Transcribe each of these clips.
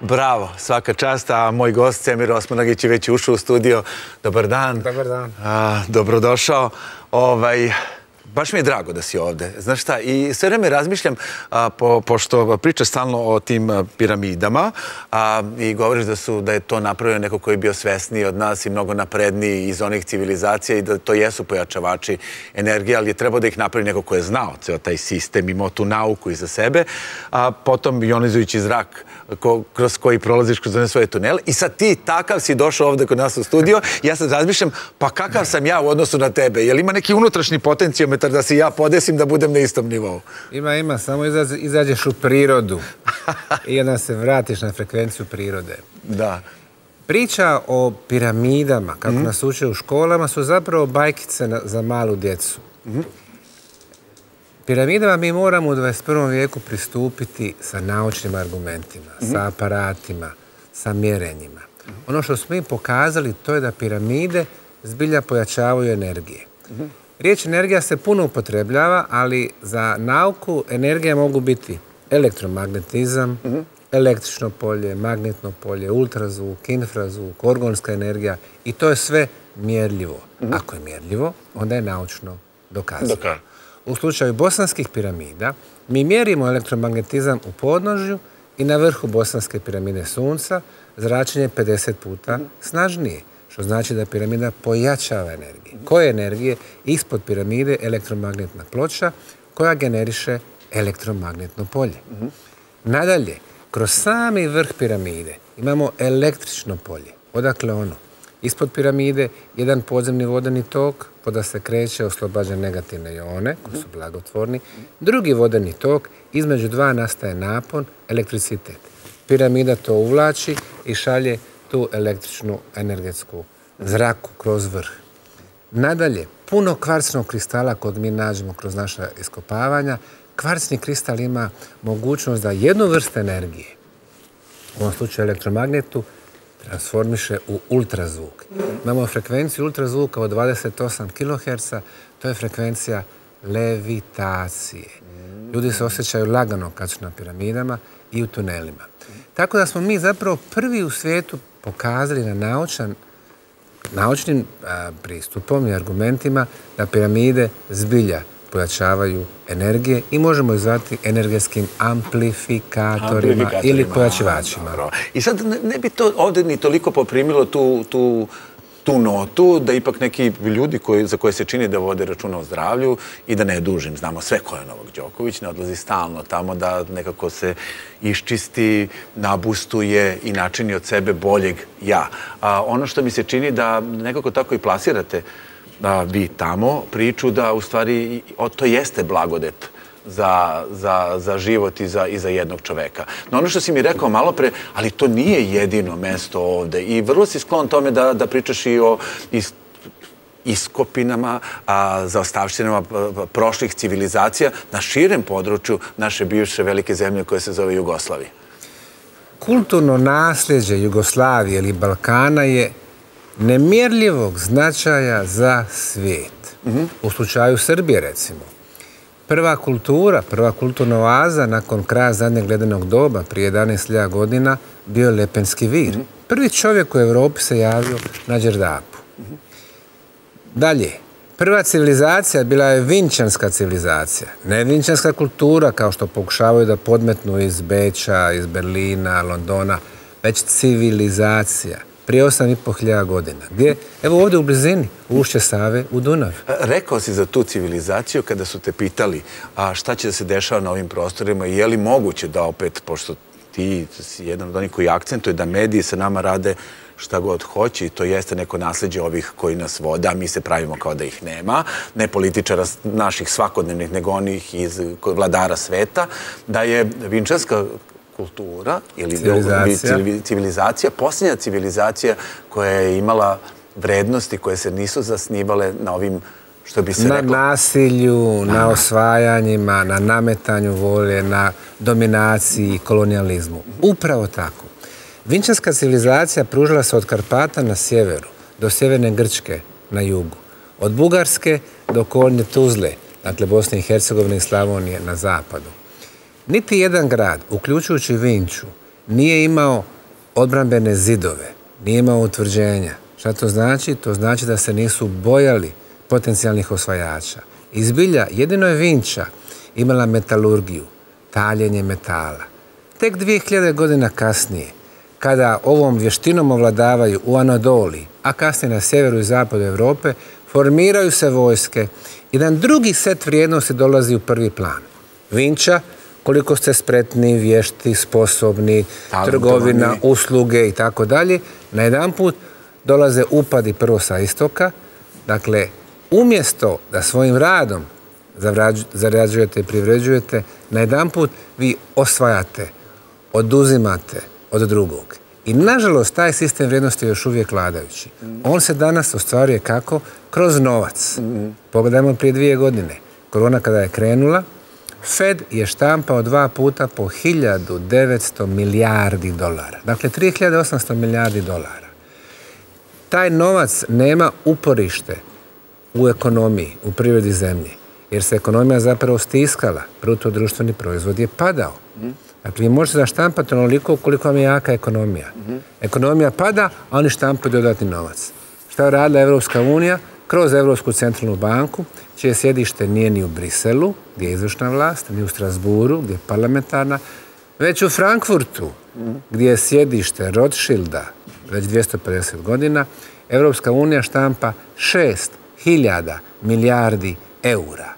Bravo, svaka čast, a moj gost Semir Osmanagić je već ušao u studio. Dobar dan. Dobar dan. Dobrodošao. Baš mi je drago da si ovde. Znaš šta, i sve vreme razmišljam, pošto pričaš stalno o tim piramidama i govoriš da je to napravio neko koji je bio svesniji od nas i mnogo napredniji iz onih civilizacija i da to jesu pojačavači energije, ali je trebao da ih napravi neko ko je znao ceo taj sistem, imao tu nauku iza sebe, a potom ionizujući zrak kroz koji prolaziš kroz one svoje tunele i sad ti takav si došao ovde kod nas u studio i ja sad razmišljam, pa kakav sam ja u odnosu na tebe? Jel ima neki unutrašnji potencijometar da se ja podesim da budem na istom nivou? Ima, samo izađeš u prirodu i onda se vratiš na frekvenciju prirode. Da. Priča o piramidama, kako nas uče u školama, su zapravo bajkice za malu djecu. Piramidama mi moramo u 21. vijeku pristupiti sa naučnim argumentima, sa aparatima, sa mjerenjima. Ono što smo mi pokazali to je da piramide zbilja pojačavaju energije. Riječ energija se puno upotrebljava, ali za nauku energije mogu biti elektromagnetizam, električno polje, magnetno polje, ultrazvuk, infrazvuk, organska energija i to je sve mjerljivo. Ako je mjerljivo, onda je naučno dokazano. U slučaju bosanskih piramida mi mjerimo elektromagnetizam u podnožju i na vrhu bosanske piramide sunca zračenje je 50 puta snažnije. To znači da piramida pojačava energije. Koje energije? Ispod piramide elektromagnetna ploča koja generiše elektromagnetno polje. Nadalje, kroz sami vrh piramide imamo električno polje. Odakle ono? Ispod piramide jedan podzemni vodeni tok, voda se kreće, oslobađa negativne ione koji su blagotvorni. Drugi vodeni tok, između dva nastaje napon, elektricitet. Piramida to uvlači i šalje tu električnu energetsku zraku kroz vrh. Nadalje, puno kvarcnog kristala kod mi nađemo kroz naša iskopavanja. Kvarcni kristal ima mogućnost da jednu vrst energije, u ovom slučaju elektromagnetu, transformiše u ultrazvuk. Imamo frekvenciju ultrazvuka od 28 kHz, to je frekvencija levitacije. Ljudi se osjećaju lagano kad su na piramidama i u tunelima. Tako da smo mi zapravo prvi u svijetu pokazali na naučnim pristupom i argumentima da piramide zbilja pojačavaju energije i možemo ih zvati energetskim amplifikatorima ili pojačivačima. I sad ne bi to ovdje ni toliko poprimilo tu notu, da ipak neki ljudi za koje se čini da vode računa o zdravlju i da ne dužim, znamo sve ko je Novak Đoković, ne odlazi stalno tamo da nekako se iščisti, nabustuje i načini od sebe boljeg ja. Ono što mi se čini da nekako tako i plasirate vi tamo priču da u stvari to jeste blagodet za život i za jednog čoveka. No ono što si mi rekao malo pre, ali to nije jedino mesto ovde i vrlo si sklon tome da pričaš i o iskopinama, zaostavštinama prošlih civilizacija na širem području naše bivše velike zemlje koje se zove Jugoslavija. Kulturno nasljeđe Jugoslavije ili Balkana je nemjerljivog značaja za svijet. U slučaju Srbije, recimo, prva kultura, prva kulturna oaza nakon kraja zadnjeg ledenog doba, prije 11.000 godina, bio je Lepenski vir. Prvi čovjek u Evropi se javio na Đerdapu. Dalje, prva civilizacija bila je Vinčanska civilizacija, ne Vinčanska kultura, kao što pokušavaju da podmetnu iz Beča, iz Berlina, Londona, već civilizacija. Prije 8.500 godina. Gdje? Evo ovdje u blizini, u ušće Save, u Dunav. Rekao si za tu civilizaciju kada su te pitali šta će da se dešava na ovim prostorima i je li moguće da opet, pošto ti si jedan od onih koji akcentuje da mediji sa nama rade šta god hoće i to jeste neko nasleđe ovih koji nas vode, a mi se pravimo kao da ih nema, ne političara naših svakodnevnih, nego onih iz vladara sveta, da je Vinčanska kultura ili civilizacija, posljednja civilizacija koja je imala vrednosti koje se nisu zasnivale na ovim, što bi se reklo, na nasilju, na osvajanjima, na nametanju volje, na dominaciji i kolonijalizmu. Upravo tako. Vinčanska civilizacija pružila se od Karpata na sjeveru do sjeverne Grčke na jugu, od Bugarske do kornje Tuzle, dakle Bosne i Hercegovine i Slavonije na zapadu. Niti jedan grad, uključujući Vinču, nije imao odbrambene zidove, nije imao utvrđenja. Šta to znači? To znači da se nisu bojali potencijalnih osvajača. Izbilja, jedino je Vinča imala metalurgiju, taljenje metala. Tek 2000 godina kasnije, kada ovom vještinom ovladavaju u Anadoliji, a kasnije na sjeveru i zapadu Evrope, formiraju se vojske. Jedan drugi set vrijednosti dolazi u prvi plan. Vinča, koliko ste spretni, vješti, sposobni, trgovina, usluge i tako dalje. Na jedan put dolaze upadi prvo sa istoka. Dakle, umjesto da svojim radom zarađujete i privređujete, na jedan put vi osvajate, oduzimate od drugog. I nažalost, taj sistem vrijednosti je još uvijek vladajući. On se danas ostvaruje kako? Kroz novac. Pogledajmo prije 2 godine. Korona kada je krenula, Fed je štampao 2 puta po 1900 milijardi dolara. Dakle, 3800 milijardi dolara. Taj novac nema uporište u ekonomiji, u privredi zemlje. Jer se ekonomija zapravo stiskala. Bruto društveni proizvod je padao. Dakle, vi možete zaštampati onoliko koliko vam je jaka ekonomija. Ekonomija pada, a oni štampaju dodatni novac. Šta je radila Evropska unija? Kroz Evropsku centralnu banku, čije sjedište nije ni u Briselu, gdje je izvršna vlast, ni u Strasburu, gdje je parlamentarna, već u Frankfurtu, gdje je sjedište Rothschilda već 250 godina, Evropska unija štampa 6.000 milijardi eura.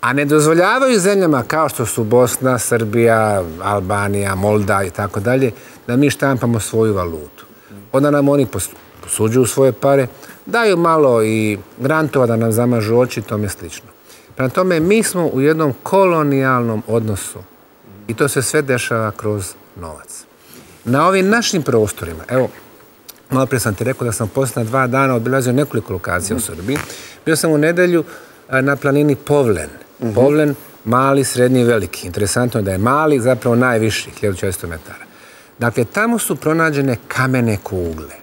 A ne dozvoljavaju zemljama kao što su Bosna, Srbija, Albanija, Moldavija i tako dalje, da mi štampamo svoju valutu. Onda nam oni posuđuju svoje pare, daju malo i grantova da nam zamažu oči i tome slično. Prema tome, mi smo u jednom kolonijalnom odnosu i to se sve dešava kroz novac. Na ovim našim prostorima, evo, malo prije sam ti rekao da sam posljednja 2 dana obilazio nekoliko lokacija u Srbiji. Bio sam u nedelju na planini Povlen. Povlen, mali, srednji i veliki. Interesantno je da je mali, zapravo najviši, 1400 metara. Dakle, tamo su pronađene kamene kugle.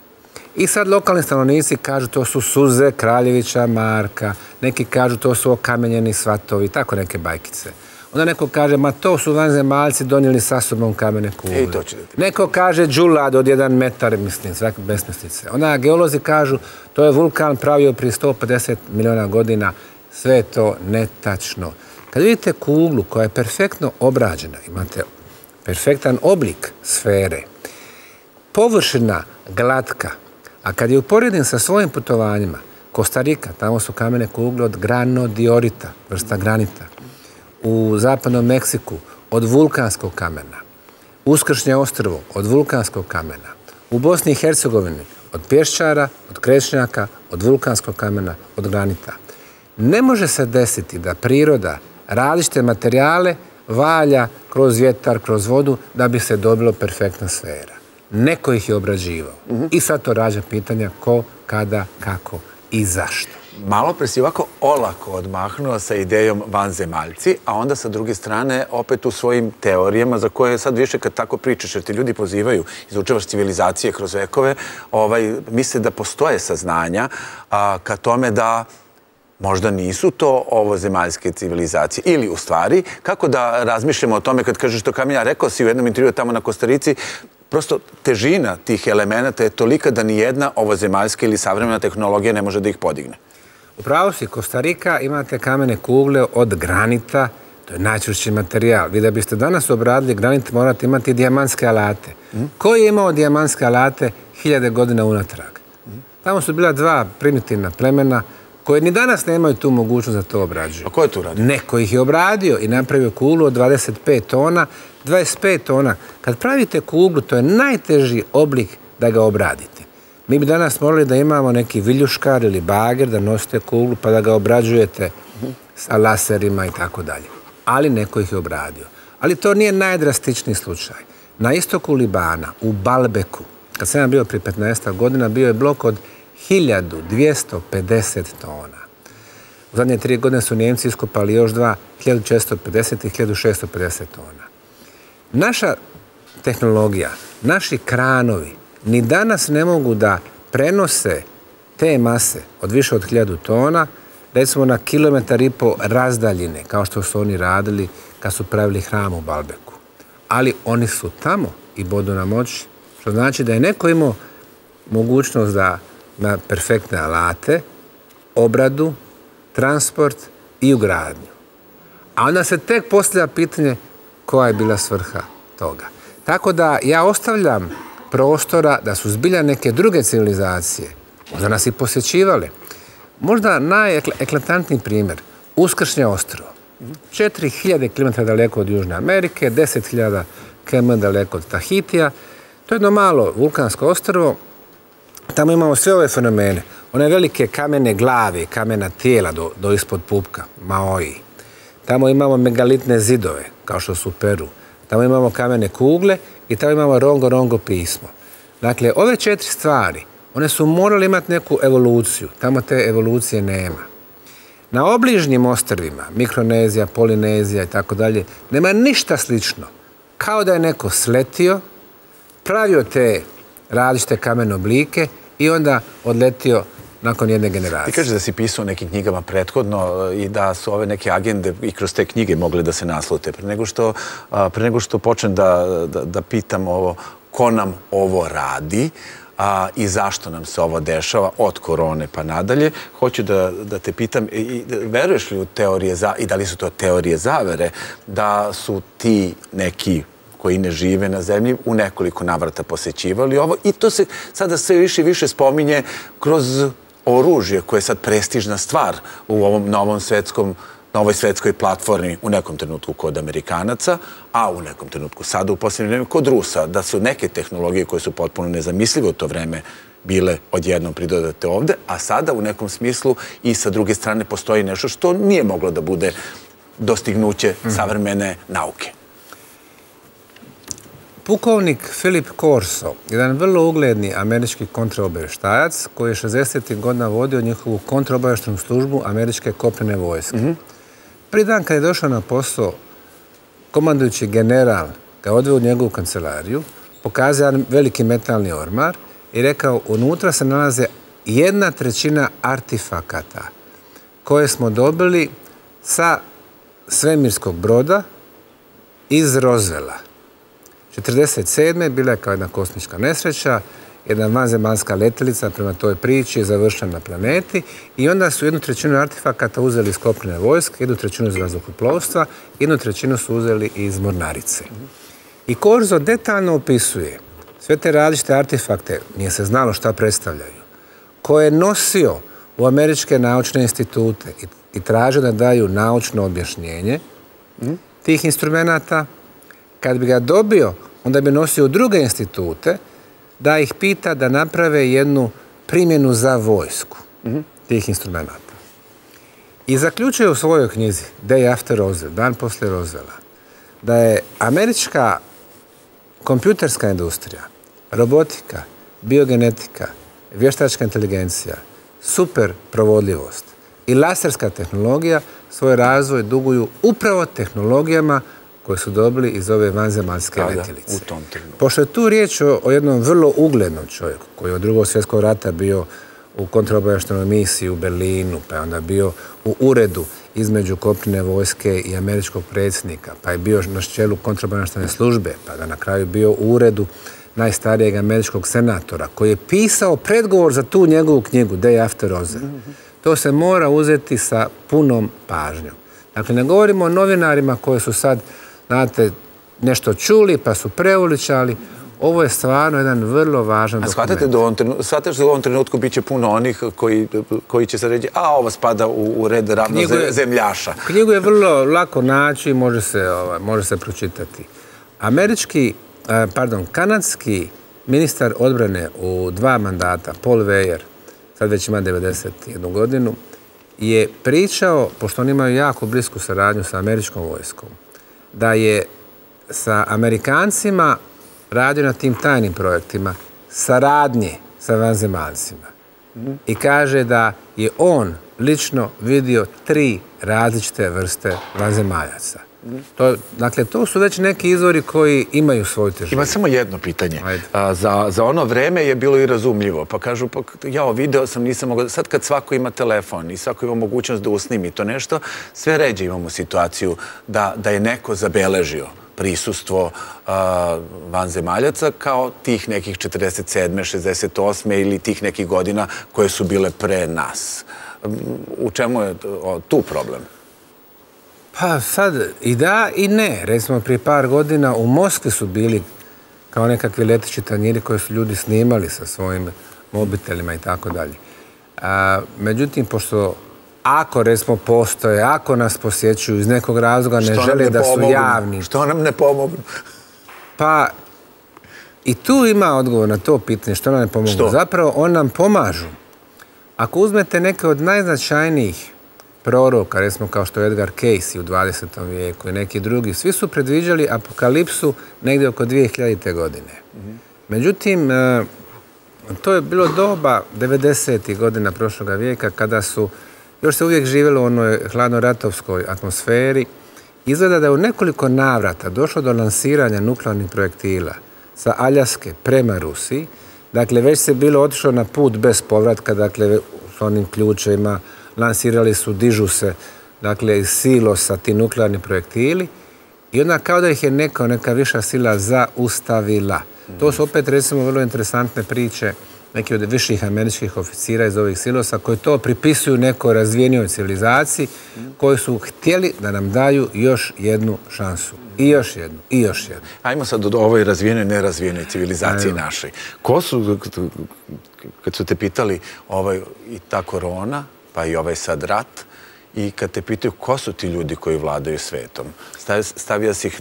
I sad lokalni stanovnici kažu to su suze Kraljevića Marka, neki kažu to su okamenjeni svatovi, tako neke bajkice. Onda neko kaže, ma to su vanzemaljci donijeli sa sobom kamene kugle. Neko kaže đulad od 1 metar, mislim, svake besmislice. Onda geolozi kažu, to je vulkan pravio prije 150 miliona godina. Sve je to netačno. Kad vidite kuglu koja je perfektno obrađena, imate perfektan oblik sfere, površina glatka, a kad je uporedim sa svojim putovanjima, Kostarika, tamo su kamene kugle od granodiorita, vrsta granita, u zapadnom Meksiku od vulkanskog kamena, Uskršnje ostrvo od vulkanskog kamena, u Bosni i Hercegovini od pješčara, od krešnjaka, od vulkanskog kamena, od granita. Ne može se desiti da priroda različite materijale valja kroz vjetar, kroz vodu, da bi se dobilo perfektna sfera. Neko ih je obrađivao. I sad to rađa pitanja ko, kada, kako i zašto. Malo pre si ovako olako odmahnuo sa idejom vanzemaljci, a onda sa druge strane opet u svojim teorijama za koje sad više kad tako pričaš, jer ti ljudi pozivaju, izučavaš civilizacije kroz vekove, misle da postoje saznanja ka tome da možda nisu to ovozemaljske civilizacije. Ili, u stvari, kako da razmišljamo o tome kad kažeš to Kamilja, rekao si u jednom intervju tamo na Kostarici, prosto težina tih elemenata je tolika da nijedna ovozemaljska ili savremena tehnologija ne može da ih podigne. Upravo si, Kostarika, imate kamene kugle od granita, to je najčvršći materijal. Vi da biste danas obradili granit morate imati dijamantske alate. Ko je imao dijamantske alate 1000 godina unatrag? Tamo su bila 2 primitivna plemena koje ni danas nemaju tu mogućnost da to obrađuju. A ko je to uradio? Neko ih je obradio i napravio kuglu od 25 tona. 25 tona. Kad pravite kuglu, to je najteži oblik da ga obradite. Mi bi danas morali da imamo neki viljuškar ili bager, da nosite kuglu pa da ga obrađujete sa laserima i tako dalje. Ali neko ih je obradio. Ali to nije najdrastičniji slučaj. Na istoku Libana, u Balbeku, kad sam bio prije 15 godina, bio je blok od 1250 tona. U zadnje 3 godine su Njemci iskopali još 1450 i 1650 tona. Naša tehnologija, naši kranovi ni danas ne mogu da prenose te mase od više od 1000 tona, recimo na 1,5 km razdaljine, kao što su oni radili kad su pravili hram u Balbeku. Ali oni su tamo i bodu nam oči. Što znači da je neko imao mogućnost da na perfektne alate, obradu, transport i ugradnju. A onda se tek postavlja pitanje koja je bila svrha toga. Tako da ja ostavljam prostora da su zbilja neke druge civilizacije, možda nas i posjećivale. Možda najeklatantniji primjer, Uskršnje ostrvo. 4000 km daleko od Južne Amerike, 10.000 km daleko od Tahitija. To je jedno malo vulkansko ostrvo. Tamo imamo sve ove fenomene. One velike kamene glave, kamena tijela do ispod pupka, maoji. Tamo imamo megalitne zidove, kao što su u Peru. Tamo imamo kamene kugle i tamo imamo rongo-rongo pismo. Dakle, ove 4 stvari, one su morali imati neku evoluciju. Tamo te evolucije nema. Na obližnjim ostrvima, Mikronezija, Polinezija i tako dalje, nema ništa slično. Kao da je neko sletio, pravio te različite kamene oblike i onda odletio nakon jedne generacije. Ti kažeš da si pisao o nekim knjigama prethodno i da su ove neke agende i kroz te knjige mogle da se naslute. Pre nego što počnem da pitam ovo, ko nam ovo radi i zašto nam se ovo dešava od korone pa nadalje, hoću da te pitam, veruješ li u teorije i da li su to teorije zavere, da su ti neki koji ne žive na zemlji, u nekoliko navrata posećivali ovo i to se sada sve više i više spominje kroz oružje koje je sad prestižna stvar u ovom novoj svetskoj platformi, u nekom trenutku kod Amerikanaca, a u nekom trenutku sada u posljednje vreme kod Rusa, da su neke tehnologije koje su potpuno nezamislive u to vreme bile odjednom pridodate ovde, a sada u nekom smislu i sa druge strane postoji nešto što nije moglo da bude dostignuće savremene nauke. Pukovnik Filip Corso, jedan vrlo ugledni američki kontraobavještajac koji je 60. godina vodio njihovu kontraobavještajnu službu američke kopnene vojske. Pri dan kad je došao na posao, komandujući general ga odveo u njegovu kancelariju, pokazao jedan veliki metalni ormar i rekao, unutra se nalaze 1/3 artefakata koje smo dobili sa svemirskog broda iz Roswella. 1947. bila je kao jedna kosmička nesreća, jedna vanzemaljska letelica prema toj priči je završena na planeti i onda su 1/3 artefakata uzeli iz kopnene vojske, 1/3 iz vazduhoplovstva, 1/3 su uzeli iz mornarice. I Corso detaljno opisuje sve te različite artefakte, nije se znalo šta predstavljaju, koje je nosio u američke naučne institute i tražio da daju naučno objašnjenje tih instrumenta. Kad bi ga dobio, onda bi nosio u druge institute da ih pita da naprave jednu primjenu za vojsku tih instrumenta. I zaključuje u svojoj knjizi Day After Roswell, Dan posle Roswella, da je američka kompjuterska industrija, robotika, biogenetika, vještačka inteligencija, super provodljivost i laserska tehnologija svoj razvoj duguju upravo tehnologijama koje su dobili iz ove vanzemaljske letjelice. Pošto je tu riječ o jednom vrlo uglednom čovjeku, koji je od Drugog svjetskog rata bio u kontraobavještajnoj misiji u Berlinu, pa je onda bio u uredu između kopnene vojske i američkog predsjednika, pa je bio na čelu kontraobavještajne službe, pa je na kraju bio u uredu najstarijeg američkog senatora, koji je pisao predgovor za tu njegovu knjigu, Day After Roswell. To se mora uzeti sa punom pažnjom. Dakle, ne govorimo o novinarima koje su sad znate, nešto čuli, pa su preuličali. Ovo je stvarno jedan vrlo važan dokument. A shvateš da u ovom trenutku bit će puno onih koji će se reći, a ovo spada u red ravno zemljaša. Knjigu je vrlo lako naći i može se pročitati. Kanadski ministar odbrane u 2 mandata, Paul Hellyer, sad već ima 91 godinu, je pričao, pošto oni imaju jako blisku saradnju sa američkom vojskom, da je sa Amerikancima radio na tim tajnim projektima saradnje sa vanzemaljcima. I kaže da je on lično vidio 3 različite vrste vanzemaljaca. Dakle, to su već neki izvori koji imaju svoju težinu. Ima samo jedno pitanje. Za ono vreme je bilo i razumljivo. Pa kažu, jao, video sam, nisam mogao... Sad kad svako ima telefon i svako ima mogućnost da usnimi to nešto, sve ređe imamo situaciju da je neko zabeležio prisustvo vanzemaljaca kao tih nekih 47. 68. ili tih nekih godina koje su bile pre nas. U čemu je tu problem? Pa sad i da i ne. Recimo prije par godina u Moskvi su bili kao nekakvi leteći tanjiri koje su ljudi snimali sa svojim mobitelima i tako dalje. Međutim, pošto ako recimo postoje, ako nas posjećuju iz nekog razloga, ne žele da su javni. Što nam ne pomognu? Pa i tu ima odgovor na to pitanje, što nam ne pomognu. Zapravo, on nam pomažu. Ako uzmete neke od najznačajnijih proroka, recimo kao što je Edgar Cayce u 20. vijeku i neki drugi, svi su predviđali apokalipsu negdje oko 2000. godine. Međutim, to je bilo doba 90. godina prošloga vijeka kada su, još se uvijek živjelo u onoj hladnoratovskoj atmosferi. Izgleda da je u nekoliko navrata došlo do lansiranja nuklearnih projektila sa Aljaske prema Rusiji. Dakle, već se bilo otišlo na put bez povratka, dakle, s onim ključevima lansirali su, dižu se, dakle, iz silosa ti nuklearni projektili i onda kao da ih je neka viša sila zaustavila. To su opet, recimo, vrlo interesantne priče neki od viših američkih oficira iz ovih silosa koji to pripisuju nekoj razvijenijoj civilizaciji koji su htjeli da nam daju još jednu šansu. I još jednu, i još jednu. Ajmo sad od ovoj razvijenoj, nerazvijenoj civilizaciji našoj. Ko su, kad su te pitali i ta korona, pa i ovaj sad rat, i kad te pitaju ko su ti ljudi koji vladaju svetom, stavio si ih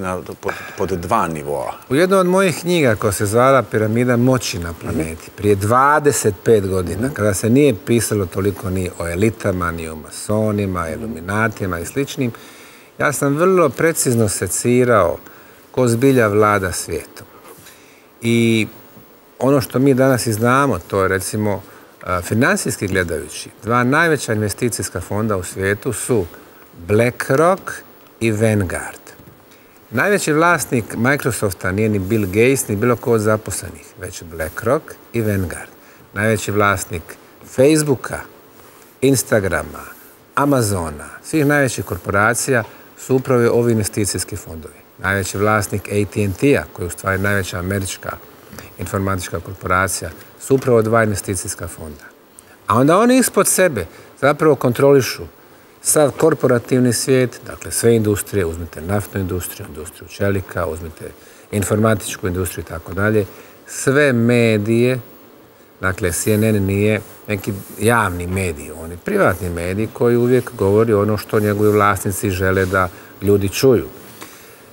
pod dva nivoa. U jednoj od mojih knjiga koja se zvala Piramida moći na planeti, prije 25 godina, kada se nije pisalo toliko ni o elitama, ni o masonima, iluminatima i sličnim, ja sam vrlo precizno secirao ko zbilja vlada svijetom. I ono što mi danas i znamo, to je recimo finansijski gledajući, dva najveća investicijska fonda u svijetu su BlackRock i Vanguard. Najveći vlasnik Microsofta nije ni Bill Gates, ni bilo ko od zaposlenih, već BlackRock i Vanguard. Najveći vlasnik Facebooka, Instagrama, Amazona, svih najvećih korporacija su upravo ovi investicijski fondovi. Najveći vlasnik AT&T-a, koji je u stvari najveća američka informatička korporacija, su upravo dva investicijska fonda. A onda oni ispod sebe zapravo kontrolišu sav korporativni svijet, dakle sve industrije, uzmite naftnu industriju, industriju čelika, uzmite informatičku industriju i tako dalje, sve medije, dakle CNN nije neki javni medij, on je privatni medij koji uvijek govori ono što njegovi vlasnici žele da ljudi čuju.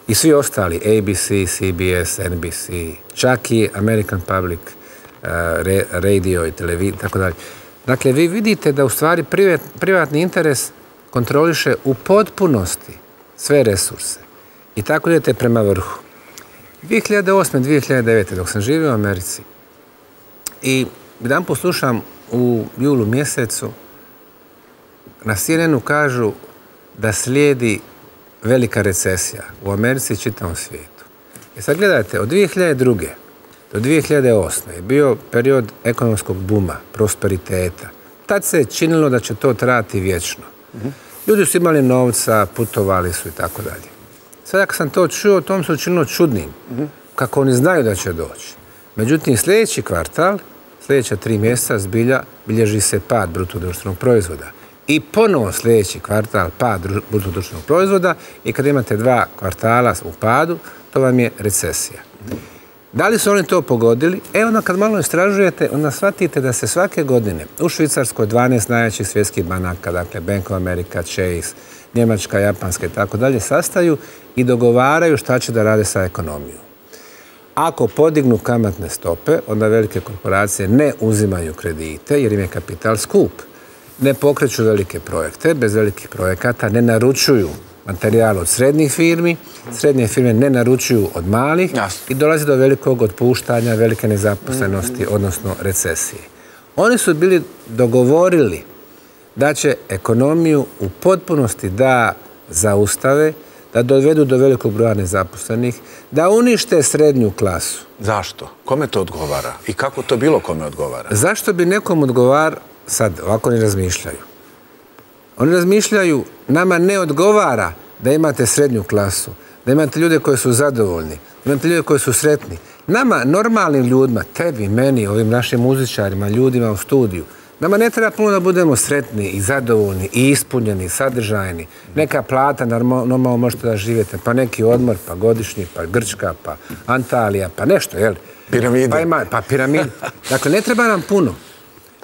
I svi ostali, ABC, CBS, NBC, čak i American Public Radio i televizija, tako dalje. Dakle, vi vidite da u stvari privatni interes kontroliše u potpunosti sve resurse. I tako idete prema vrhu. 2008. 2009. dok sam živio u Americi i jedan poslušam u julu mjesecu na CNN-u kažu da slijedi velika recesija u Americi i čitavom svijetu. I sad gledajte, od 2002. do 2008. je bio period ekonomskog buma, prosperiteta. Tad se je činilo da će to trajati vječno. Ljudi su imali novca, putovali su i tako dalje. Sada kad sam to čuo, to mi se učinilo čudnim, kako oni znaju da će doći. Međutim, sljedeći kvartal, sljedeća 3 mjeseca zbilja bilježi se pad brutodruštvenog proizvoda. I ponovo sljedeći kvartal pad brutodruštvenog proizvoda i kad imate 2 kvartala u padu, to vam je recesija. Da li su oni to pogodili? E, onda kad malo istražujete, onda shvatite da se svake godine u Švicarskoj 12 najvećih svjetskih banaka, dakle Bank of America, Chase, Njemačka, Japanska i tako dalje, sastaju i dogovaraju šta će da rade sa ekonomijom. Ako podignu kamatne stope, onda velike korporacije ne uzimaju kredite jer im je kapital skup. Ne pokreću velike projekte, bez velikih projekata ne naručuju materijal od srednjih firmi, srednje firme ne naručuju od malih i dolazi do velikog otpuštanja, velike nezaposlenosti, odnosno recesije. Oni su bili dogovorili da će ekonomiju u potpunosti da zaustave, da dovedu do velikog broja nezaposlenih, da unište srednju klasu. Zašto? Kome to odgovara? I kako to bilo kome odgovara? Zašto bi nekom odgovar? Sad, ovako oni razmišljaju. Oni razmišljaju, nama ne odgovara da imate srednju klasu. da imate ljude koji su zadovoljni, da imate ljude koji su sretni. Nama, normalnim ljudima, tebi, meni, ovim našim muzičarima, ljudima u studiju, nama ne treba puno da budemo sretni i zadovoljni i ispunjeni, sadržajni. Neka plata, normalno možete da živete, pa neki odmor, pa godišnji, pa Grčka, pa Antalija, pa nešto, jel? Piramide. Pa piramide. Dakle, ne treba nam puno.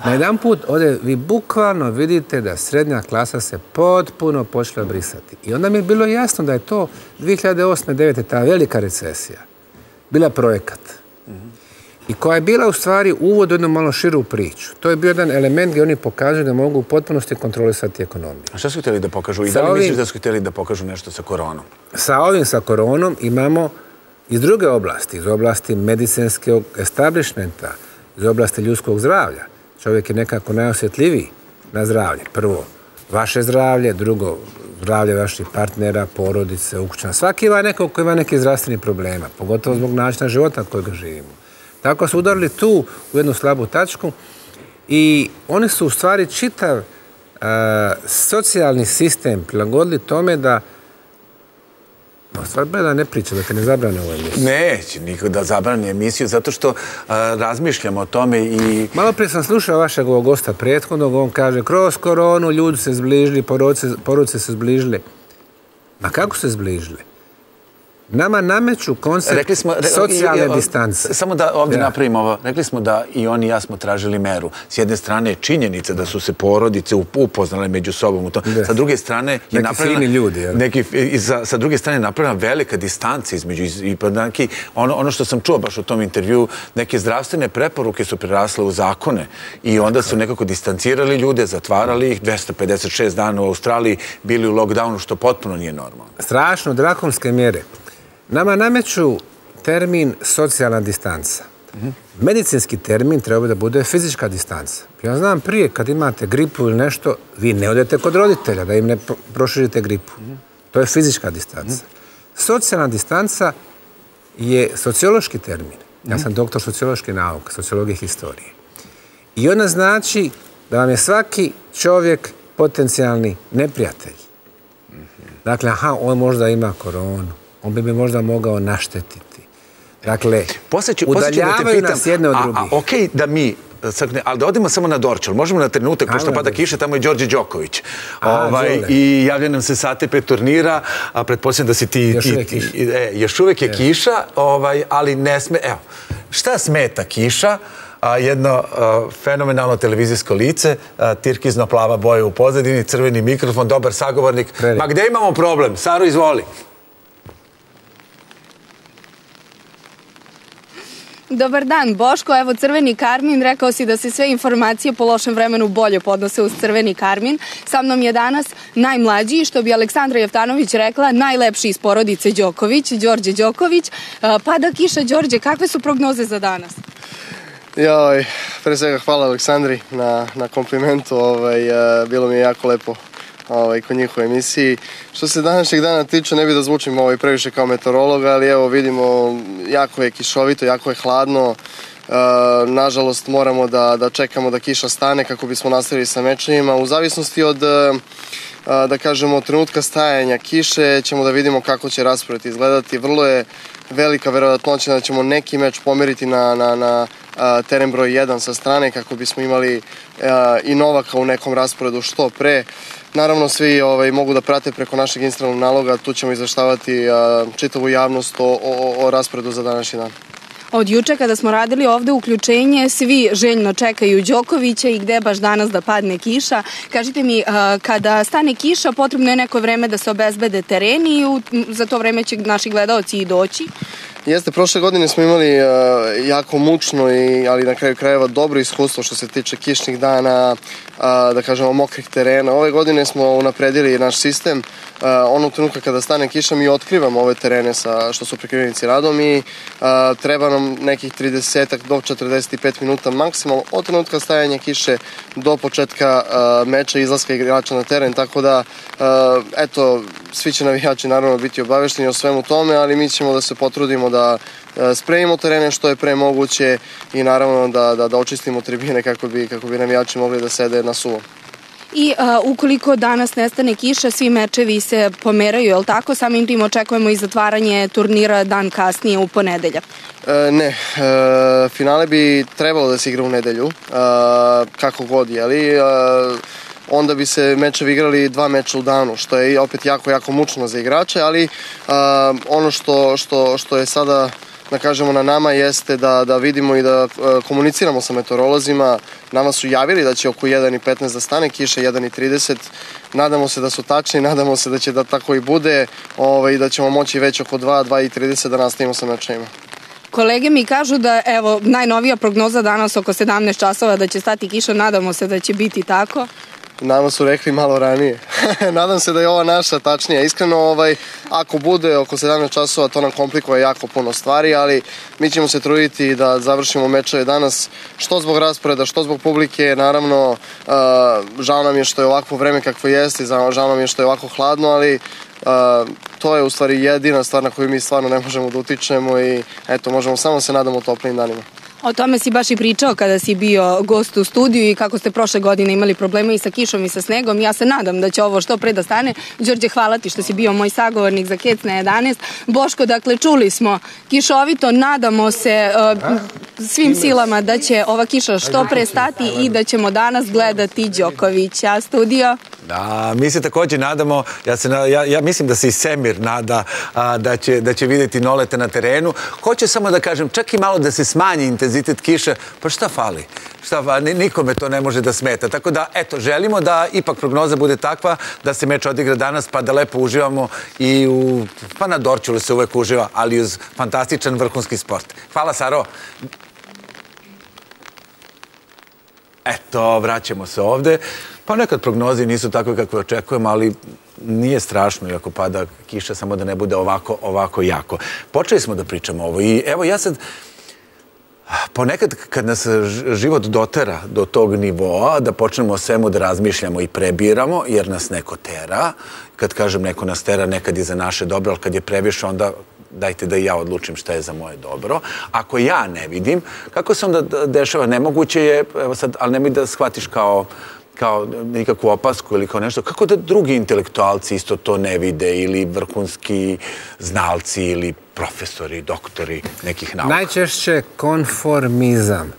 Na jedan put, ovdje vi bukvalno vidite da srednja klasa se potpuno počela brisati. I onda mi je bilo jasno da je to 2008-2009, ta velika recesija, bila projekat. I koja je bila u stvari uvod u jednu malo širu priču. To je bio jedan element gdje oni pokazuju da mogu u potpunosti kontrolisati ekonomiju. A šta su htjeli da pokažu? I da li misliš da su htjeli da pokažu nešto sa koronom? Sa koronom imamo iz druge oblasti, iz oblasti medicinskog establishmenta, iz oblasti ljudskog zdravlja. Čovjek je nekako najosjetljiviji na zdravlje. Prvo, vaše zdravlje, drugo, zdravlje vaših partnera, porodice, ukućana. Svaki ima nekog koji ima neki zdravstveni problema, pogotovo zbog načina života kojega živimo. Tako su udarili tu u jednu slabu tačku i oni su u stvari čitav socijalni sistem prilagodili tome da stvar da ne priča, da te ne zabrane ovu emisiju. Neće niko da zabrane emisiju, zato što razmišljamo o tome i... Malo prije sam slušao vašeg ovog gosta prethodnog, on kaže, kroz koronu ljudi se zbližili, porodice se zbližile. Ma kako se zbližile? Nama nameću koncept socijalne distance. Samo da ovdje napravimo ovo. Rekli smo da i oni i ja smo tražili meru. S jedne strane je činjenica da su se porodice upoznale među sobom u tom. Sa druge strane je napravljena velika distanca između i podnaki. Ono što sam čuo baš u tom intervju, neke zdravstvene preporuke su prerasle u zakone i onda su nekako distancirali ljude, zatvarali ih. 256 dana u Australiji bili u lockdownu, što potpuno nije normalno. Strašno, drakonske mjere. Nama nameću termin socijalna distanca. Medicinski termin treba da bude fizička distanca. Ja znam prije, kad imate gripu ili nešto, vi ne odete kod roditelja da im ne proširite gripu. To je fizička distanca. Socijalna distanca je sociološki termin. Ja sam doktor sociološke nauke, sociologije i historije. I ona znači da vam je svaki čovjek potencijalni neprijatelj. Dakle, aha, on možda ima koronu. On bi mi možda mogao naštetiti. Dakle, udaljavaju nas jedne od drugih. Okej da mi, ali da odimo samo na Dorčel, možemo na trenutak, pošto pada kiša, tamo je Đorđe Đoković. I javlja nam se sate pred turnira, a pretpostavljam da si ti... Još uvijek je kiša, ali ne sme... Evo, šta smeta kiša? Jedno fenomenalno televizijsko lice, tirkizno plava boja u pozadini, crveni mikrofon, dobar sagovornik. Ma gde imamo problem? Saro, izvoli. Dobar dan, Boško. Evo crveni karmin. Rekao si da se sve informacije po lošem vremenu bolje podnose uz crveni karmin. Sa mnom je danas najmlađiji, što bi Aleksandra Jeftanović rekla, najlepši iz porodice Đoković, Đorđe Đoković. Pada kiša, Đorđe, kakve su prognoze za danas? Joj, pre svega hvala Aleksandri na komplimentu. Bilo mi je jako lepo kod njih u emisiji. Što se današnjeg dana tiče, ne bi da zvučim previše kao meteorologa, ali evo vidimo, jako je kišovito, jako je hladno. Nažalost, moramo da čekamo da kiša stane kako bismo nastavili sa mečevima. U zavisnosti od, da kažemo, trenutka stajanja kiše, ćemo da vidimo kako će raspored izgledati. Vrlo je velika verovatnoća da ćemo neki meč pomeriti na teren broj 1 sa strane, kako bismo imali i Novaka u nekom rasporedu što pre. Naravno, svi mogu da prate preko našeg Instagram naloga, tu ćemo izveštavati čitavu javnost o rasporedu za današnji dan. Od juče kada smo radili ovde uključenje, svi željno čekaju Đokovića i gde baš danas da padne kiša. Kažite mi, kada stane kiša potrebno je neko vreme da se obezbede tereni i za to vreme će naši gledaoci i doći. Jeste, prošle godine smo imali jako mučno, ali na kraju krajeva dobro iskustvo što se tiče kišnih dana, da kažemo mokrih terena. Ove godine smo unapredili naš sistem. Onog trenutka kada stane kiša mi otkrivamo ove terene što su prikrivenici radom i treba nam nekih 30 do 45 minuta maksimalno od trenutka stajanja kiše do početka meča, izlaska igrača na teren. Tako da, eto, svi će navijači naravno biti obavešteni o svemu tome, ali mi ćemo da se potrudimo da spremimo terene što je pre moguće i naravno da očistimo tribine kako bi navijači mogli da sede na suvom. i ukoliko danas nestane kiša, svi mečevi se pomeraju, je li tako? Samim tim očekujemo i zatvaranje turnira dan kasnije u ponedeljak. Ne, finale bi trebalo da se igra u nedelju, kako god, jeli? Onda bi se mečevi igrali 2 meča u danu, što je opet jako mučno za igrače, ali ono što je sada, da kažemo, na nama jeste da vidimo i da komuniciramo sa meteorolozima. Nama su javili da će oko 1:15 da stane kiša, 1:30. Nadamo se da su tačni, nadamo se da će da tako i bude i da ćemo moći već oko 2:30 da nastavimo sa mečevima. Kolege mi kažu da, evo, najnovija prognoza danas oko 17 časova da će stati kiša, nadamo se da će biti tako. Nama su rekli malo ranije. Nadam se da je ova naša tačnija. Iskreno, ako bude oko 17 časova, to nam komplikuje jako puno stvari, ali mi ćemo se truditi da završimo mečeve danas, što zbog rasporeda, što zbog publike. Naravno, žao nam je što je ovakvo vreme kakvo jeste, žao nam je što je ovako hladno, ali to je u stvari jedina stvar na koju mi stvarno ne možemo da utičemo i eto, možemo samo se nadamo toplim danima. O tome si baš i pričao kada si bio gost u studiju i kako ste prošle godine imali problema i sa kišom i sa snegom. Ja se nadam da će ovo što pre da stane. Đorđe, hvala ti što si bio moj sagovornik za Kec na 11. Boško, dakle, čuli smo kišovito, nadamo se svim silama da će ova kiša što pre stati i da ćemo danas gledati Đokovića. Studio? Da, mi se takođe nadamo, ja mislim da se i Semir nada da će vidjeti Noleta na terenu. Hoće samo da kažem, čak i malo da se smanji intenzitet kiše, pa šta fali? Nikome to ne može da smeta. Tako da, eto, želimo da ipak prognoza bude takva da se meč odigra danas, pa da lepo uživamo i na Dorćolu se uvek uživa, ali uz fantastičan vrhunski sport. Hvala, Saro. Eto, vraćamo se ovde. Pa nekad prognoze nisu takve kakve očekujemo, ali nije strašno ako pada kiša, samo da ne bude ovako jako. Počeli smo da pričamo ovo i evo ja sad, ponekad kad nas život dotera do tog nivoa, da počnemo o svemu da razmišljamo i prebiramo, jer nas neko tera. Kad kažem neko nas tera, nekad je za naše dobro, ali kad je previše, onda dajte da i ja odlučim šta je za moje dobro. Ako ja ne vidim, kako se onda dešava? Nemoguće je, evo sad, ali nemoj da shvatiš kao nikakvu opasku ili kao nešto, kako da drugi intelektualci isto to ne vide ili vrhunski znalci ili profesori, doktori nekih nauka. Najčešće konformizam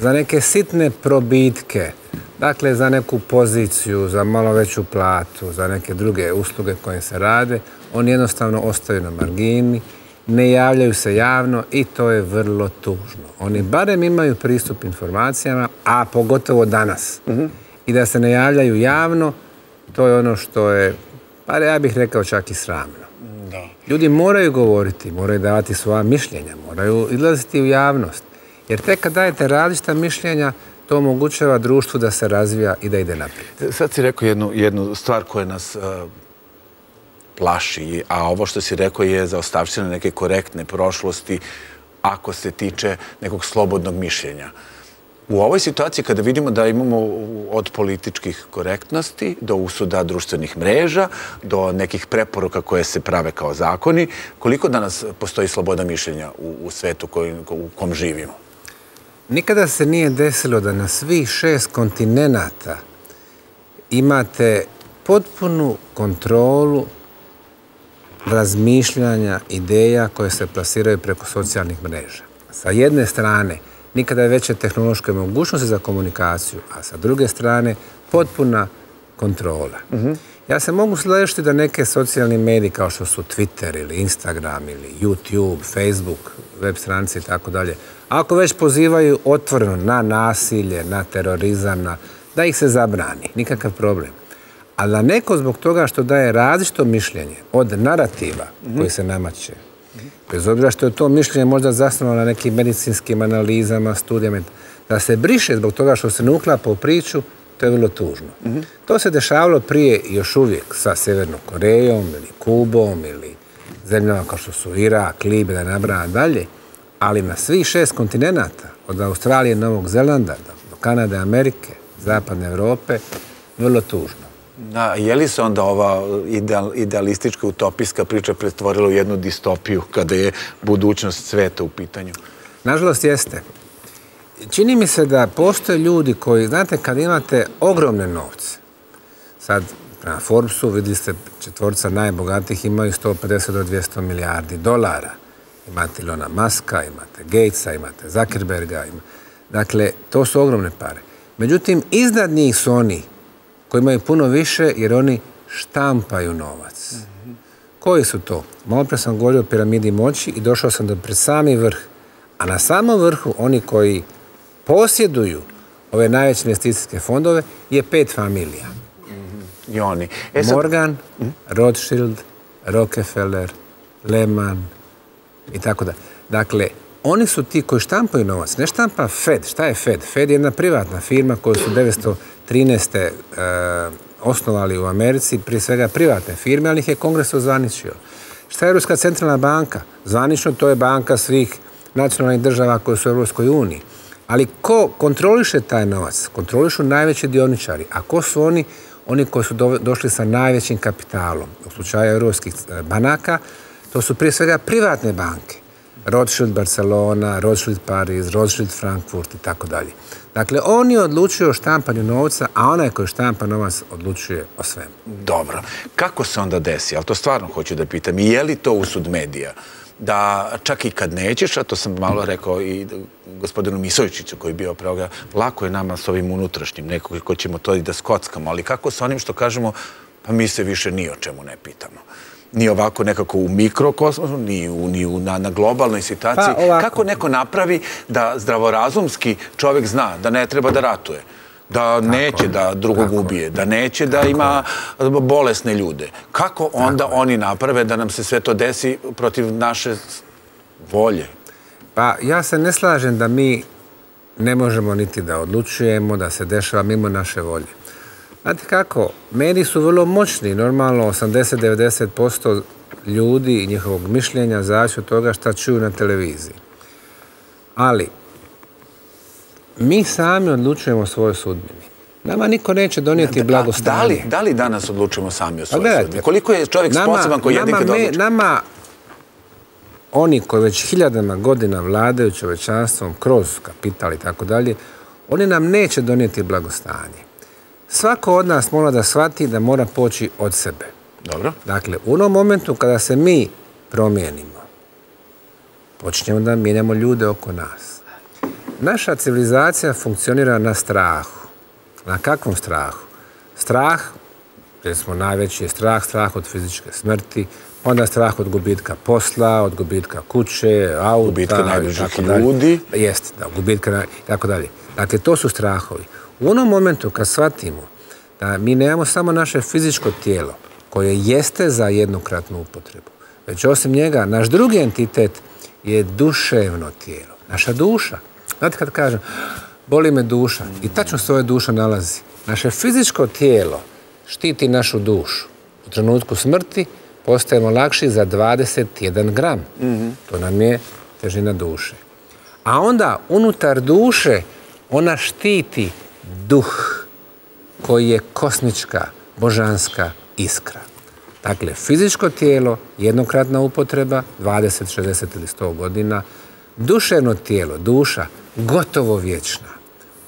za neke sitne probitke, dakle za neku poziciju, za malo veću platu, za neke druge usluge koje se rade, oni jednostavno ostaju na margini, ne javljaju se javno i to je vrlo tužno. Oni barem imaju pristup informacijama, a pogotovo danas. I da se ne javljaju javno, to je ono što je, pa ja bih rekao čak i sramno. Ljudi moraju govoriti, moraju davati svoja mišljenja, moraju izlaziti u javnost. Jer tek kad dajete različita mišljenja, to omogućava društvu da se razvija i da ide naprijed. Sad si rekao jednu stvar koja nas plaši, a ovo što si rekao je zaostavština neke korektne prošlosti ako se tiče nekog slobodnog mišljenja. U ovoj situaciji kada vidimo da imamo od političkih korektnosti do usuda društvenih mreža, do nekih preporuka koje se prave kao zakoni, koliko danas postoji sloboda mišljenja u svetu u kom živimo? Nikada se nije desilo da na svih 6 kontinenata imate potpunu kontrolu razmišljanja, ideja koje se plasiraju preko socijalnih mreža. Sa jedne strane, nikada je veće tehnološke mogućnosti za komunikaciju, a sa druge strane potpuna kontrola. Ja se mogu složiti da neke socijalni mediji kao što su Twitter ili Instagram ili YouTube, Facebook, web stranice i tako dalje, ako već pozivaju otvoreno na nasilje, na terorizam, da ih se zabrani, nikakav problem. Ali da neko zbog toga što daje različito mišljenje od narativa koji se namače, bez obzira što je to mišljenje možda zasnovano na nekim medicinskim analizama, studijama, da se briše zbog toga što se ne uklapa u priču, to je vrlo tužno. To se dešavalo prije još uvijek sa Severnom Korejom ili Kubom ili zemljama kao što su Irak, Libija, da nabraja dalje, ali na svih 6 kontinenata, od Australije, Novog Zelanda, do Kanade, Amerike, Zapadne Evrope, vrlo tužno. Je li se onda ova idealistička, utopijska priča pretvorila u jednu distopiju kada je budućnost sveta u pitanju? Nažalost jeste. Čini mi se da postoje ljudi koji, znate, kad imate ogromne novce, Sad, prema Forbesu, vidjeli ste, četvorca najbogatijih imaju 150 do 200 milijardi dolara. Imate Ilona Maska, imate Gatesa, imate Zuckerberga. Dakle, to su ogromne pare. Međutim, iznad njih su oni koji imaju puno više, jer oni štampaju novac. Koji su to? Malo pre sam govorio o piramidi moći i došao sam do pred sami vrh. A na samom vrhu, oni koji posjeduju ove najveće investicijske fondove, je 5 familija. Morgan, Rothschild, Rockefeller, Lehman i tako da. Dakle, oni su ti koji štampaju novac. Ne štampa Fed. Šta je Fed? Fed je jedna privatna firma koju su 1913. osnovali u Americi, prije svega privatne firme, ali ih je Kongres ozvaničio. Šta je Ruska centralna banka? Zvanično to je banka svih nacionalnih država koje su u Evropskoj uniji. Ali ko kontroliše taj novac? Kontrolišu najveći dioničari. A ko su oni? Oni koji su došli sa najvećim kapitalom. U slučaju evropskih banaka, to su prije svega privatne banke. Rothschild Barcelona, Rothschild Pariz, Rothschild Frankfurt i tako dalje. Dakle, oni odlučuju o štampanju novca, a onaj koji štampa novac odlučuje o svemu. Dobro. Kako se onda desi? Ali to stvarno hoću da pitam. I je li to usud medija? Da čak i kad nećeš, a to sam malo rekao i gospodinu Misovićicu koji je bio preoga, lako je nama s ovim unutrašnjim, nekog ko ćemo to i da skockamo, ali kako s onim što kažemo, pa mi se više ni o čemu ne pitamo. Ni ovako nekako u mikrokosmosu, ni na globalnoj situaciji. Kako neko napravi da zdravorazumski čovjek zna da ne treba da ratuje, da neće da drugog ubije, da neće da ima bolesne ljude. Kako onda oni naprave da nam se sve to desi protiv naše volje? Pa ja se ne slažem da mi ne možemo niti da odlučujemo, da se dešava mimo naše volje. Znate kako, mediji su vrlo moćni, normalno 80-90% ljudi i njihovog mišljenja zavisi od toga šta čuju na televiziji. Ali, mi sami odlučujemo o svojoj sudbini. Nama niko neće donijeti blagostanje. Da li danas odlučujemo sami o svojoj sudbini? Koliko je čovjek sposoban koji jedinke da odlučuje? Nama, oni koji već hiljadama godina vladaju čovečanstvom kroz kapital i tako dalje, oni nam neće donijeti blagostanje. Svako od nas mora da shvati da mora poći od sebe. Dobro. Dakle, u onom momentu kada se mi promijenimo, počinjemo da mijenjamo ljude oko nas. Naša civilizacija funkcionira na strahu. Na kakvom strahu? Strah, recimo najveći je strah od fizičke smrti, onda strah od gubitka posla, od gubitka kuće, auta, gubitka najbližih ljudi. Jeste, da, gubitka i tako dalje. Dakle, to su strahovi. U onom momentu kad shvatimo da mi nemamo samo naše fizičko tijelo koje jeste za jednokratnu upotrebu, već osim njega naš drugi entitet je duševno tijelo, naša duša. Znate kad kažem, boli me duša i tačno se ove duše nalazi. Naše fizičko tijelo štiti našu dušu. U trenutku smrti postajemo lakši za 21 gram. To nam je težina duše. A onda unutar duše ona štiti duh koji je kosmička, božanska iskra. Dakle, fizičko tijelo, jednokratna upotreba, 20, 60 ili 100 godina, duševno tijelo, duša, gotovo vječna.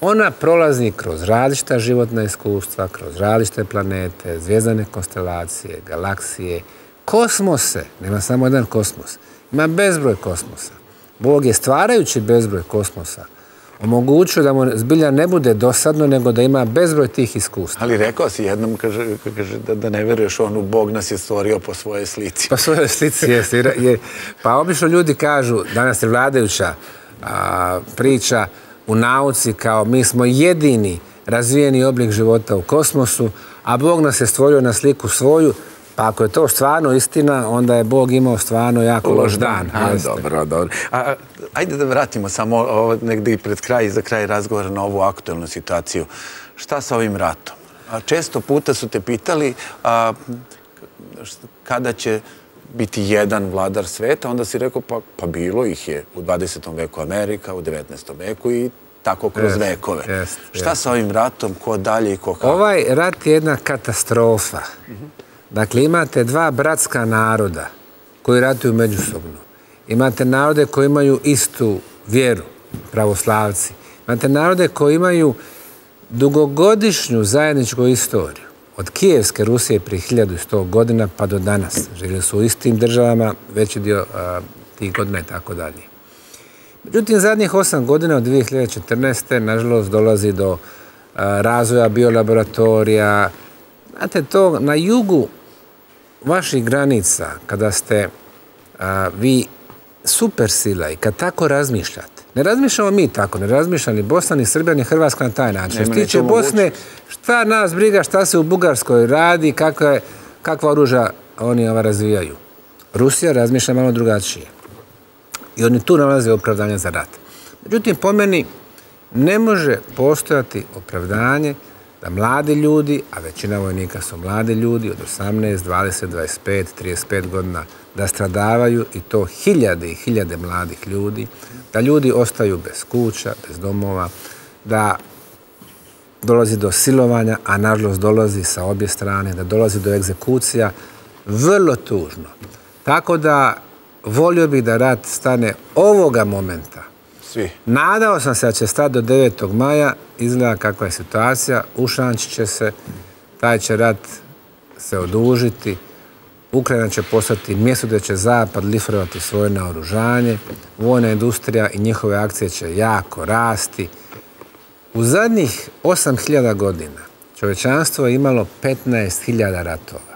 Ona prolazi kroz različita životna iskustva, kroz različite planete, zvijezdane konstelacije, galaksije, kosmose, nema samo jedan kosmos, ima bezbroj kosmosa. Bog je stvarajući bezbroj kosmosa omogućio da mu zbilja ne bude dosadno, nego da ima bezbroj tih iskustva. Ali rekao si jednom, kaže, da ne veruješ onu, Bog nas je stvorio po svojoj slici. Po svojoj slici, jeste. Pa obično ljudi kažu, danas je vladajuća priča u nauci kao mi smo jedini razvijeni oblik života u kosmosu, a Bog nas je stvorio na sliku svoju, pa ako je to stvarno istina, onda je Bog imao stvarno jako loš dan. Dobro, dobro. Ajde da vratimo samo negdje pred kraj i za kraj razgovora na ovu aktualnu situaciju. Šta sa ovim ratom? Često puta su te pitali kada će biti jedan vladar sveta, onda si rekao pa bilo ih je u 20. veku Amerika, u 19. veku i tako kroz vekove. Šta sa ovim ratom, ko dalje i ko kako? Ovaj rat je jedna katastrofa. Dakle, imate dva bratska naroda koji ratuju međusobno. Imate narode koji imaju istu vjeru, pravoslavci. Imate narode koji imaju dugogodišnju zajedničku istoriju. Od Kijevske Rusije prije 1100 godina pa do danas živjeli su u istim državama, veći dio tih godina i tako dalje. Međutim, zadnjih 8 godina od 2014. nažalost dolazi do razvoja biolaboratorija. Znate, to na jugu vaših granica, kada ste vi supersila i kad tako razmišljate, ne razmišljamo mi tako, ne razmišljamo ni Bosna, ni Srbija, ni Hrvatska na taj način. Što se tiče Bosne, šta nas briga, šta se u Bugarskoj radi, kakva oružja oni razvijaju. Rusija razmišlja malo drugačije. I oni tu nalaze opravdanje za rat. Međutim, po meni, ne može postojati opravdanje da mladi ljudi, a većina vojnika su mladi ljudi, od 18, 20, 25, 35 godina, da stradavaju i to hiljade i hiljade mladih ljudi, da ljudi ostaju bez kuća, bez domova, da dolazi do silovanja, a nažalost dolazi sa obje strane, da dolazi do egzekucija, vrlo tužno. Tako da volio bih da rat stane ovoga momenta. Nadao sam se da će stati do 9. maja, izgleda kakva je situacija, ušančit će se, taj će rat se odužiti, Ukrajina će postati mjesto gdje će Zapad liferovati svoje naoružanje, vojna industrija i njihove akcije će jako rasti. U zadnjih 8000 godina čovječanstvo je imalo 15000 ratova.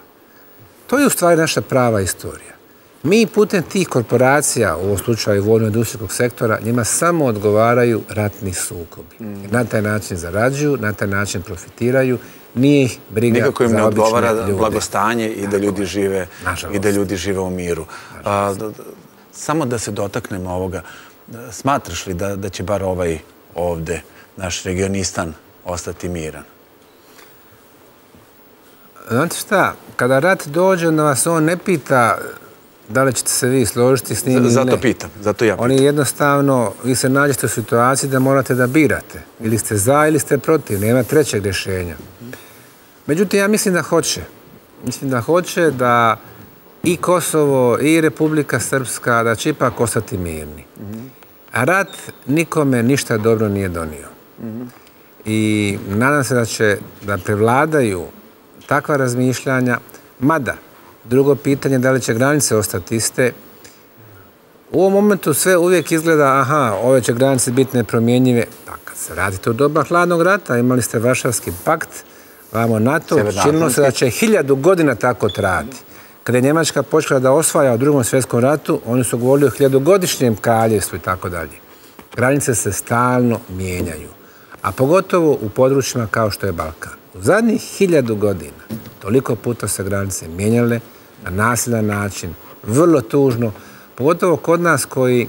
To je u stvari naša prava istorija. Mi putem tih korporacija, u ovom slučaju vojno-industrijskog sektora, njima samo odgovaraju ratni sukobi. Na taj način zarađuju, na taj način profitiraju, nije ih briga za obične ljude. Nikako im ne odgovara blagostanje i da ljudi žive u miru. Samo da se dotaknemo ovoga, smatraš li da će bar ovaj ovde, naš Regionistan, ostati miran? Znate šta, kada rat dođe, onda vas on ne pita da li ćete se vi složiti s njim ili ne. Zato pitam, zato ja pitam. Oni jednostavno, vi se nađete u situaciji da morate da birate. Ili ste za ili ste protiv, nema trećeg rješenja. Međutim, ja mislim da hoće. Mislim da hoće da i Kosovo i Republika Srpska da će ipak ostati mirni. A rat nikome ništa dobro nije donio. I nadam se da će da prevladaju takva razmišljanja, mada drugo pitanje je da li će granice ostati iste. U ovom momentu sve uvijek izgleda, aha, ove će granice biti nepromjenjive. Pa kad se radite u doba hladnog rata, imali ste Varšavski pakt, vamo NATO, činilo se da će 1000 godina tako trajati. Kada je Njemačka počela da osvaja u Drugom svjetskom ratu, oni su govorili o 1000-godišnjem kraljevstvu i tako dalje. Granice se stalno mijenjaju, a pogotovo u područjima kao što je Balkan. U zadnjih 1000 godina toliko puta se granice mijenjale, na nasilan način, vrlo tužno, pogotovo kod nas koji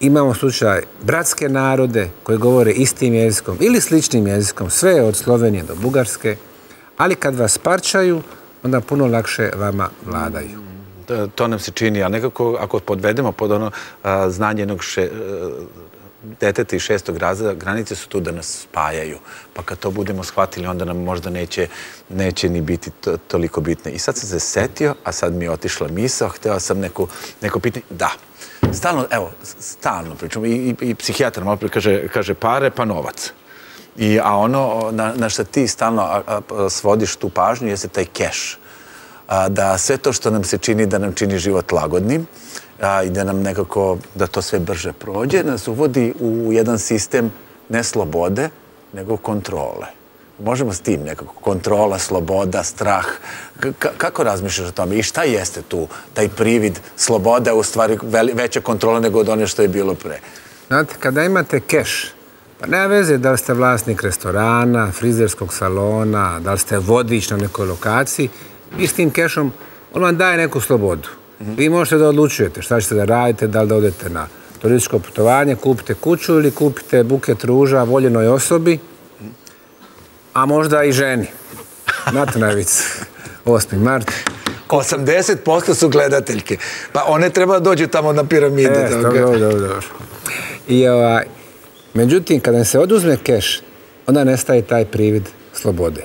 imamo slučaj bratske narode koji govore istim jezikom ili sličnim jezikom, sve od Slovenije do Bugarske, ali kad vas parčaju, onda puno lakše vama vladaju. To nam se čini, ali nekako ako podvedemo pod ono znanje jednog deteta i 6. razreda, granice su tu da nas spajaju. Pa kad to budemo shvatili, onda nam možda neće ni biti toliko bitne. I sad sam se setio, a sad mi je otišla misao, hteo sam neko pitanje. Da, stalno pričamo. I psihijatar malo prije kaže pare, pa novac. A ono na što ti stalno svodiš tu pažnju jeste taj keš. Da sve to što nam se čini, da nam čini život lagodnim, i da nam nekako, da to sve brže prođe, nas uvodi u jedan sistem ne slobode, nego kontrole. Možemo s tim nekako, kontrola, sloboda, strah. Kako razmišljaš o tome i šta jeste tu, taj privid sloboda, u stvari veća kontrola nego od one što je bilo pre? Znate, kada imate keš, pa nema veze da li ste vlasnik restorana, frizerskog salona, da li ste vodič na nekoj lokaciji, vi s tim kešom, on vam daje neku slobodu. Vi možete da odlučujete šta ćete da radite, da li da odete na turističko putovanje, kupite kuću ili kupite buket ruža voljenoj osobi, a možda i ženi. Znate navicu, 8. mart. 80% su gledateljke. Pa one treba da dođu tamo na piramidu. Dobro. Međutim, kada se oduzme keš, onda nestaje taj privid slobode.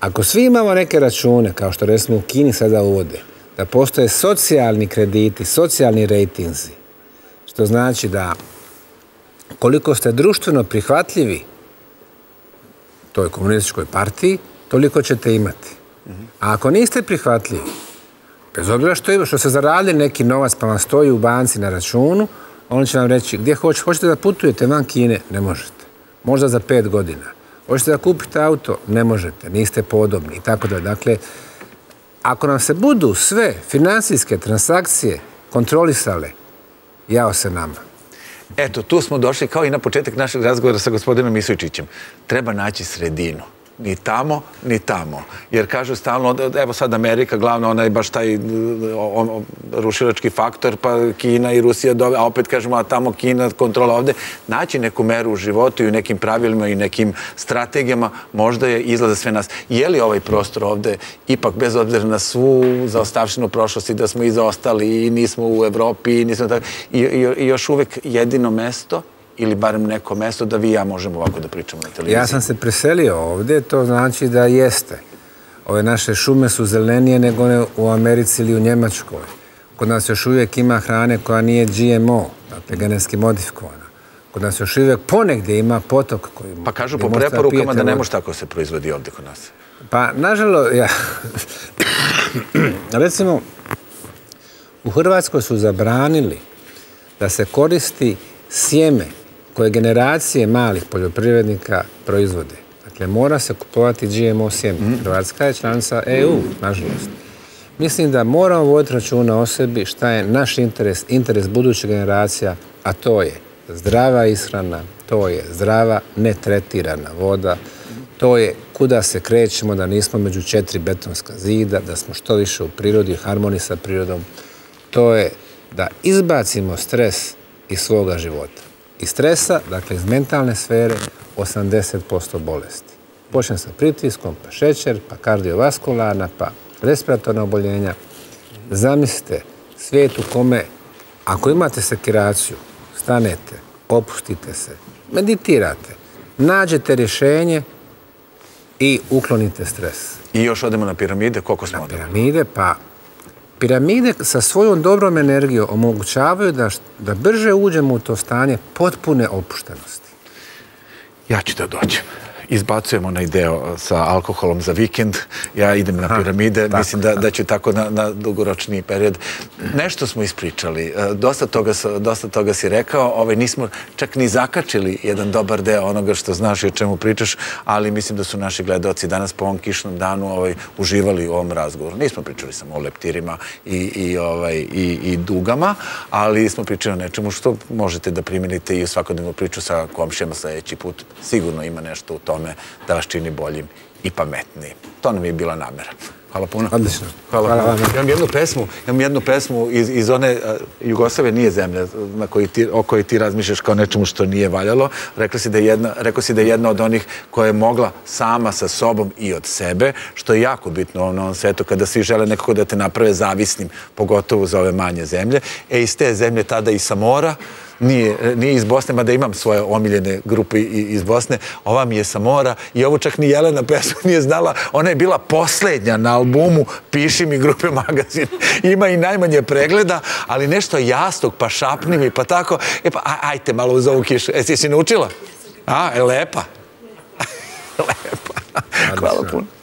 Ako svi imamo neke račune, kao što recimo u Kini sada uvode, da postoje socijalni krediti, socijalni rejtinzi, što znači da koliko ste društveno prihvatljivi, toj komunističkoj partiji, toliko ćete imati. A ako niste prihvatljivi, bez obzira što se zaradili neki novac pa vam stoji u banci na računu, oni će vam reći gdje hoćete. Hoćete da putujete van Kine? Ne možete. Možda za 5 godina. Hoćete da kupite auto? Ne možete. Niste podobni i tako da. Dakle, ako nam se budu sve finansijske transakcije kontrolisale, jao se nama. Eto, tu smo došli kao i na početak našeg razgovora sa gospodinom Isojčićem. Treba naći sredinu. Ni tamo, ni tamo. Jer kažu stalno, evo sad Amerika, glavno ona je baš taj rušilački faktor, pa Kina i Rusija, a opet kažemo, a tamo Kina, kontrola ovde. Naći neku meru u životu i u nekim pravilima i nekim strategijama možda je izlaz za sve nas. Je li ovaj prostor ovde, ipak bez obzira na svu zaostavštinu prošlosti, da smo i zaostali i nismo u Evropi i nismo tako, i još uvek jedino mesto, ili barem neko mesto da vi i ja možemo ovako da pričamo na televiziji. Ja sam se preselio ovdje, to znači da jeste. Ove naše šume su zelenije nego one u Americi ili u Njemačkoj. Kod nas još uvijek ima hrane koja nije GMO, dakle genetski modifikovana. Kod nas još uvijek ponegdje ima potok koji... Pa kažu po preporukama da ne može tako se proizvodi ovdje kod nas. Pa, nažalost, ja... Recimo, u Hrvatskoj su zabranili da se koristi sjeme koje generacije malih poljoprivrednika proizvode. Dakle, mora se kupovati GMO sjeme. Hrvatska je članica EU, nažalost. Mislim da moramo voditi računa o sebi šta je naš interes, interes budućih generacija, a to je zdrava ishrana, to je zdrava netretirana voda, to je kuda se krećemo da nismo među 4 betonska zida, da smo što više u prirodi, harmoniji sa prirodom. To je da izbacimo stres iz svoga života. Iz stresa, dakle iz mentalne sfere, 80% bolesti. Počnem sa pritiskom, pa šećer, pa kardiovaskularna, pa respiratorna oboljenja. Zamislite svijet u kome, ako imate sekiraciju, stanete, opustite se, meditirate, nađete rješenje i uklonite stres. I još odemo na piramide, koliko smo odemo? Na piramide, pa... Piramide sa svojom dobrom energijom omogućavaju da brže uđemo u to stanje potpune opuštenosti. Ja ću da dođem. Izbacujemo onaj deo sa alkoholom za vikend. Ja idem na piramide. Mislim da ću tako na dugoročni period. Nešto smo ispričali. Dosta toga si rekao. Nismo čak ni zakačili jedan dobar deo onoga što znaš i o čemu pričaš, ali mislim da su naši gledaoci danas po ovom kišnom danu uživali u ovom razgovoru. Nismo pričali samo o leptirima i dugama, ali smo pričali o nečemu što možete da primenite i u svakodnevnu priču sa komšijama sledeći put. Sigurno ima nešto u tome da vas čini boljim i pametnijim. To nam je bila namera. Hvala puno. Odlično. Hvala vam. Imam jednu pesmu iz one Jugoslavije nije zemlja o kojoj ti razmišljaš kao nečemu što nije valjalo. Rekao si da je jedna od onih koja je mogla sama sa sobom i od sebe, što je jako bitno na ovom svetu kada svi žele nekako da te naprave zavisnim, pogotovo za ove manje zemlje. E iz te zemlje tada i Samora, nije iz Bosne, mada imam svoje omiljene grupe iz Bosne, ova mi je sa mora i ovo čak ni Jelena pesmu nije znala, ona je bila poslednja na albumu Piši mi grupe magazin. Ima i najmanje pregleda, ali nešto jasnog, pa šapni mi, pa tako, e pa ajte malo uz ovu kišu. E si naučila? A, je lepa. Lepa. Hvala puno.